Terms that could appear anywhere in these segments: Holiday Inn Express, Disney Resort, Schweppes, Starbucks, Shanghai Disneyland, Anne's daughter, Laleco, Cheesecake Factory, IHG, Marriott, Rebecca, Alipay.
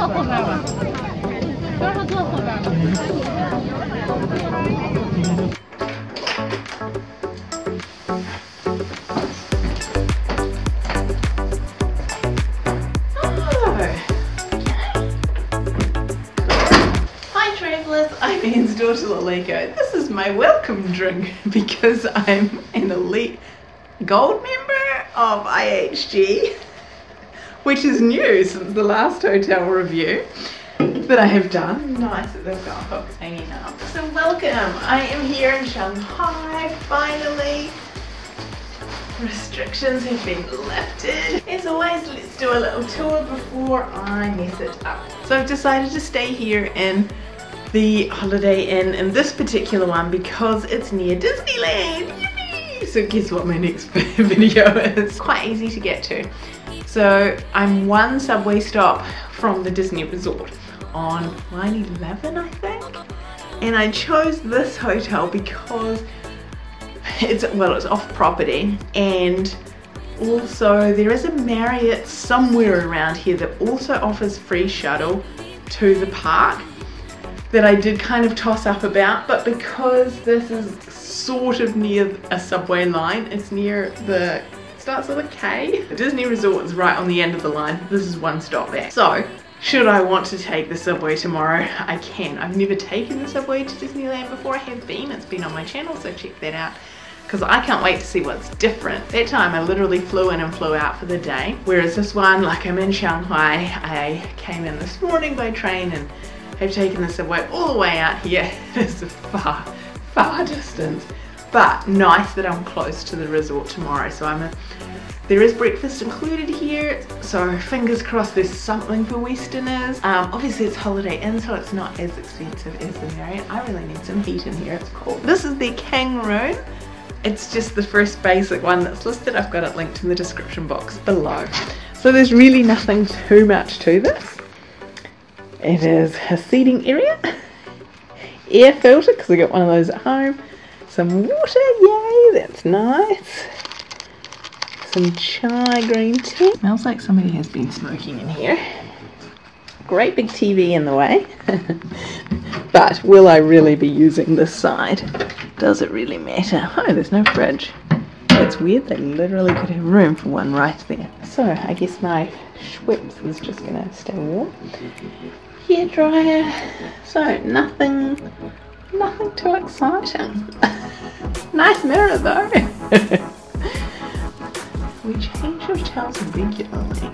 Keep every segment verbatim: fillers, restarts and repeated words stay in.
Hi travellers, I'm Anne's daughter Laleco. This is my welcome drink because I'm an elite gold member of I H G, which is new since the last hotel review that I have done. Nice that they've got hooks hanging up. So welcome, I am here in Shanghai finally. Restrictions have been lifted. As always, let's do a little tour before I mess it up. So I've decided to stay here in the Holiday Inn, in this particular one, because it's near Disneyland. Yippee! So guess what my next video is. Quite easy to get to. So I'm one subway stop from the Disney Resort on line eleven, I think. And I chose this hotel because it's, well, it's off property. And also there is a Marriott somewhere around here that also offers free shuttle to the park that I did kind of toss up about, but because this is sort of near a subway line, it's near the, starts with a K. The Disney Resort is right on the end of the line. This is one stop back. So, should I want to take the subway tomorrow? I can. I've never taken the subway to Disneyland before. I have been. It's been on my channel, so check that out. Because I can't wait to see what's different. That time I literally flew in and flew out for the day. Whereas this one, like I'm in Shanghai, I came in this morning by train and have taken the subway all the way out here. It's a far, far distance. But nice that I'm close to the resort tomorrow, so I'm a, there is breakfast included here, so fingers crossed there's something for Westerners. Um, obviously it's Holiday Inn, so it's not as expensive as the Marriott. I really need some heat in here, it's cool. This is their king room. It's just the first basic one that's listed. I've got it linked in the description box below. So there's really nothing too much to this. It is a seating area, air filter, because I got one of those at home. Some water, yay, that's nice. Some chai green tea. Smells like somebody has been smoking in here. Great big T V in the way. But will I really be using this side? Does it really matter? Oh, there's no fridge. That's weird, they literally could have room for one right there. So I guess my Schweppes is just gonna stay warm. Hair dryer, so nothing, nothing too exciting. Nice mirror though. We change hotels regularly.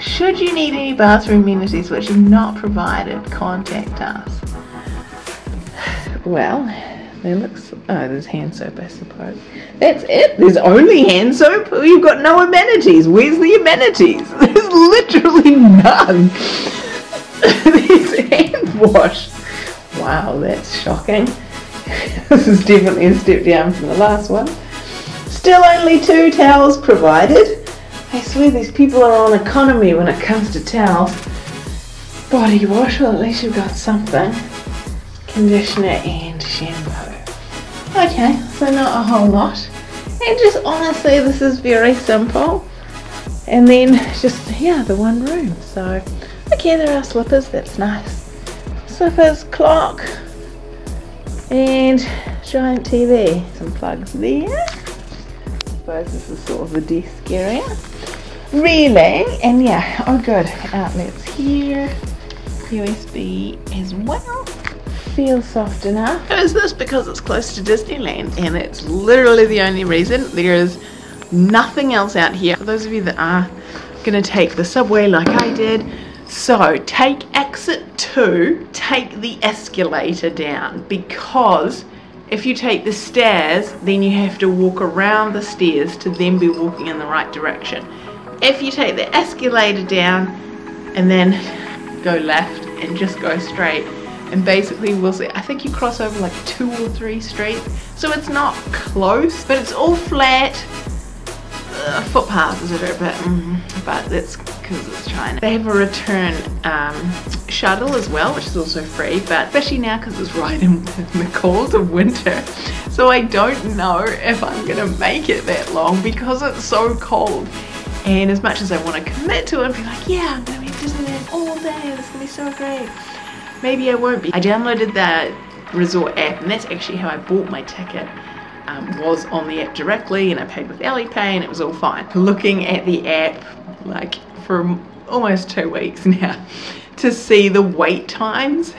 Should you need any bathroom amenities which are not provided, contact us. Well, there looks, oh, there's hand soap I suppose. That's it, there's only hand soap? You've got no amenities. Where's the amenities? There's literally none. There's hand wash. Wow, that's shocking. This is definitely a step down from the last one. Still only two towels provided. I swear these people are on economy when it comes to towels. Body wash, well at least you've got something. Conditioner and shampoo. Okay, so not a whole lot. And just honestly, this is very simple. And then just, yeah, the one room. So, okay, there are slippers, that's nice. Slippers, clock, and giant T V. Some plugs there. I suppose this is sort of the desk area. Really, and yeah, oh good. Outlets here. U S B as well. Feels soft enough. Is this because it's close to Disneyland? And it's literally the only reason. There is nothing else out here. For those of you that are gonna take the subway like I did, so take exit two, take the escalator down, because if you take the stairs then you have to walk around the stairs to then be walking in the right direction. If you take the escalator down and then go left and just go straight, and basically we'll see, I think you cross over like two or three streets, so it's not close but it's all flat. Uh, footpaths are a bit, mm, but that's because it's China. They have a return um, shuttle as well, which is also free, but especially now because it's right in the cold of winter. So I don't know if I'm gonna make it that long because it's so cold. And as much as I want to commit to it and be like, yeah, I'm gonna be Disneyland all day. It's gonna be so great. Maybe I won't be. I downloaded that resort app, and that's actually how I bought my ticket. Um, was on the app directly, and I paid with Alipay, and it was all fine. Looking at the app like for almost two weeks now to see the wait times,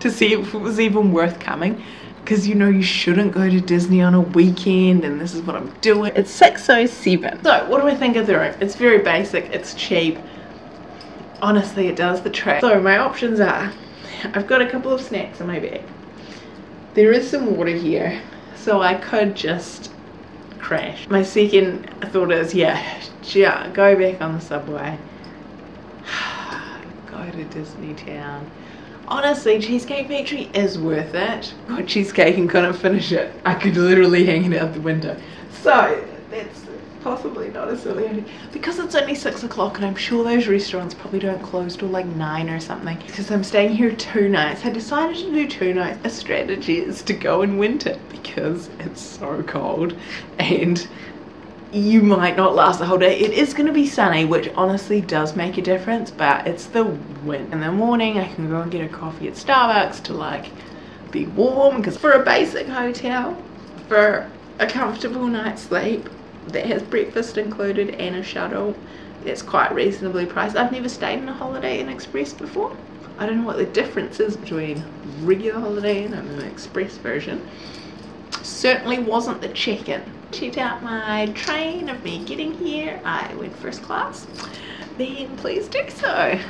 to see if it was even worth coming, because you know you shouldn't go to Disney on a weekend, and this is what I'm doing. It's six oh seven. So what do I think of the room? It's very basic, it's cheap. Honestly, it does the trick. So my options are, I've got a couple of snacks in my bag. There is some water here, so I could just crash. My second thought is, yeah, yeah, go back on the subway. Go to Disney Town. Honestly, Cheesecake Factory is worth it. Got cheesecake and couldn't finish it. I could literally hang it out the window. So that's possibly not a silly idea, because it's only six o'clock and I'm sure those restaurants probably don't close till like nine or something. Because I'm staying here two nights. I decided to do two nights. A strategy is to go in winter because it's so cold and you might not last the whole day. It is going to be sunny, which honestly does make a difference, but it's the wind. In the morning I can go and get a coffee at Starbucks to like be warm, because for a basic hotel, for a comfortable night's sleep that has breakfast included and a shuttle, that's quite reasonably priced. I've never stayed in a Holiday Inn Express before. I don't know what the difference is between regular Holiday Inn and the Express version. Certainly wasn't the check-in. Checked out my train of me getting here. I went first class. Then please do so.